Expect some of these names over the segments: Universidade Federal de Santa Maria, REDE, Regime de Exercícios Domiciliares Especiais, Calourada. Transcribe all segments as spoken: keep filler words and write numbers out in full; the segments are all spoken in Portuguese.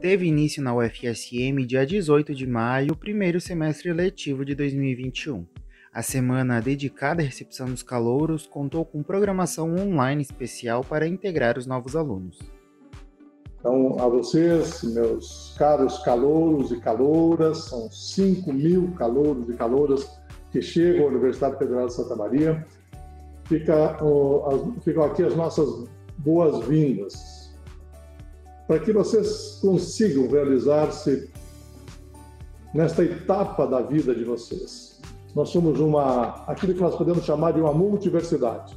teve início na U F S M dia dezoito de maio, o primeiro semestre letivo de dois mil e vinte e um. A semana dedicada à recepção dos calouros contou com programação online especial para integrar os novos alunos. Então, a vocês, meus caros calouros e calouras, são cinco mil calouros e calouras que chegam à Universidade Federal de Santa Maria. Fica, ó, as, ficam aqui as nossas boas-vindas, para que vocês consigam realizar-se nesta etapa da vida de vocês. Nós somos uma, aquilo que nós podemos chamar de uma multiversidade.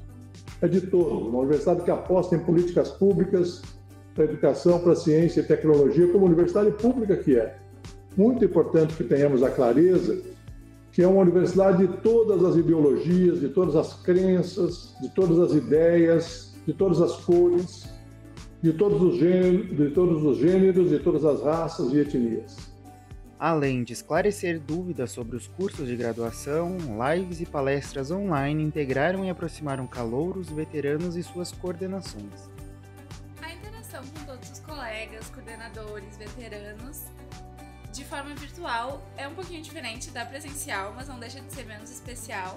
É de todos, uma universidade que aposta em políticas públicas, para a educação, para a ciência e tecnologia, como universidade pública que é. Muito importante que tenhamos a clareza que é uma universidade de todas as ideologias, de todas as crenças, de todas as ideias, de todas as cores, de todos os gêneros, de todos os gêneros, de todas as raças e etnias. Além de esclarecer dúvidas sobre os cursos de graduação, lives e palestras online integraram e aproximaram calouros, veteranos e suas coordenações. A interação com todos os colegas, coordenadores, veteranos, de forma virtual é um pouquinho diferente da presencial, mas não deixa de ser menos especial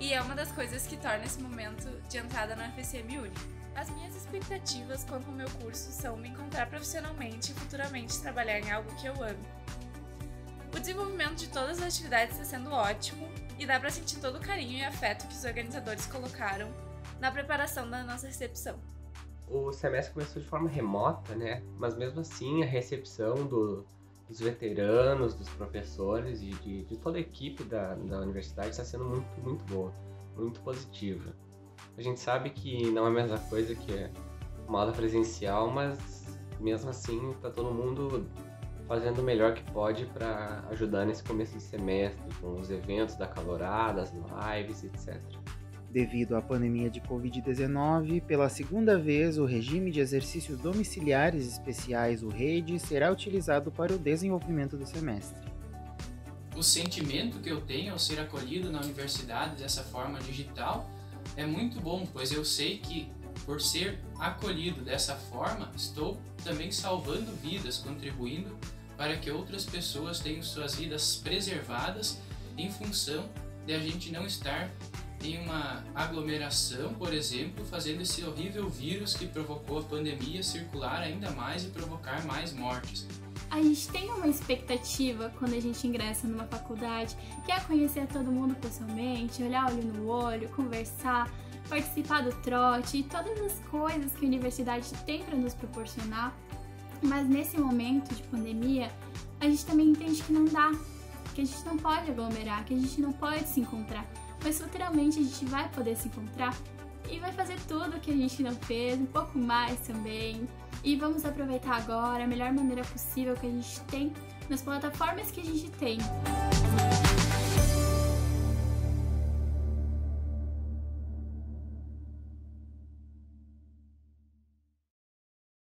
e é uma das coisas que torna esse momento de entrada na U F S M único. As minhas expectativas quanto ao meu curso são me encontrar profissionalmente e futuramente trabalhar em algo que eu amo. O desenvolvimento de todas as atividades está sendo ótimo e dá para sentir todo o carinho e afeto que os organizadores colocaram na preparação da nossa recepção. O semestre começou de forma remota, né? Mas mesmo assim a recepção do dos veteranos, dos professores e de, de toda a equipe da, da universidade está sendo muito, muito boa, muito positiva. A gente sabe que não é a mesma coisa que uma aula presencial, mas mesmo assim está todo mundo fazendo o melhor que pode para ajudar nesse começo de semestre, com os eventos da calorada, as lives, etcétera. Devido à pandemia de covid dezenove, pela segunda vez, o regime de exercícios domiciliares especiais, o REDE, será utilizado para o desenvolvimento do semestre. O sentimento que eu tenho ao ser acolhido na universidade dessa forma digital é muito bom, pois eu sei que, por ser acolhido dessa forma, estou também salvando vidas, contribuindo para que outras pessoas tenham suas vidas preservadas em função de a gente não estar em uma aglomeração, por exemplo, fazendo esse horrível vírus que provocou a pandemia circular ainda mais e provocar mais mortes. A gente tem uma expectativa quando a gente ingressa numa faculdade, que é conhecer todo mundo pessoalmente, olhar olho no olho, conversar, participar do trote e todas as coisas que a universidade tem para nos proporcionar. Mas nesse momento de pandemia, a gente também entende que não dá, que a gente não pode aglomerar, que a gente não pode se encontrar. Mas futuramente a gente vai poder se encontrar e vai fazer tudo o que a gente não fez, um pouco mais também. E vamos aproveitar agora a melhor maneira possível que a gente tem nas plataformas que a gente tem.